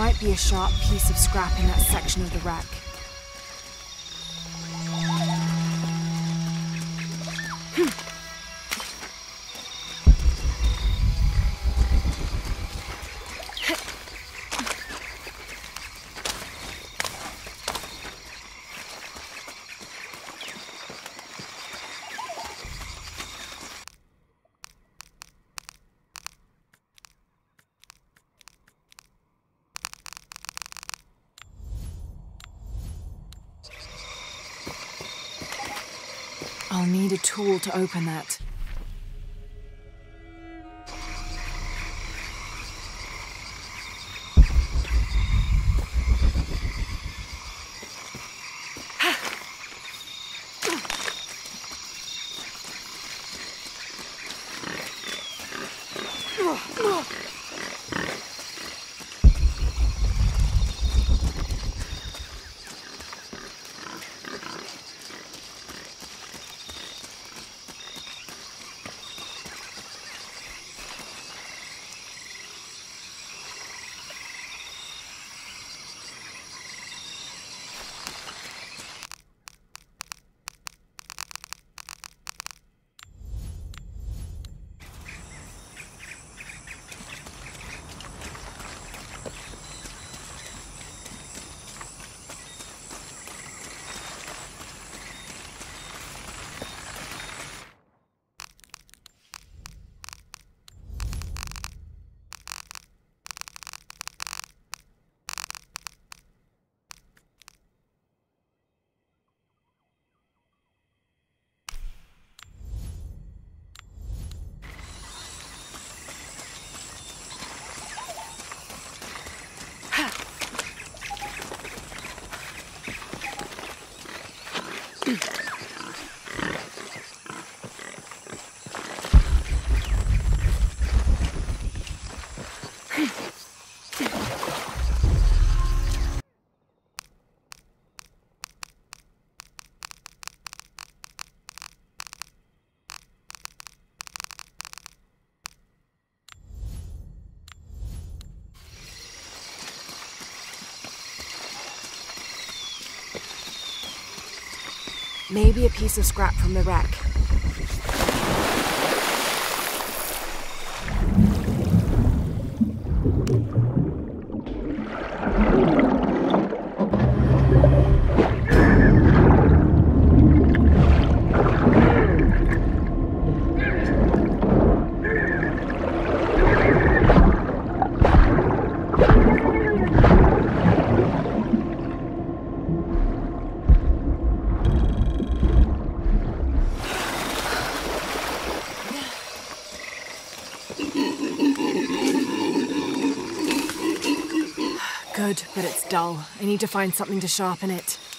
might be a sharp piece of scrap in that section of the wreck. I'll need a tool to open that. Maybe a piece of scrap from the wreck. Good, but it's dull. I need to find something to sharpen it.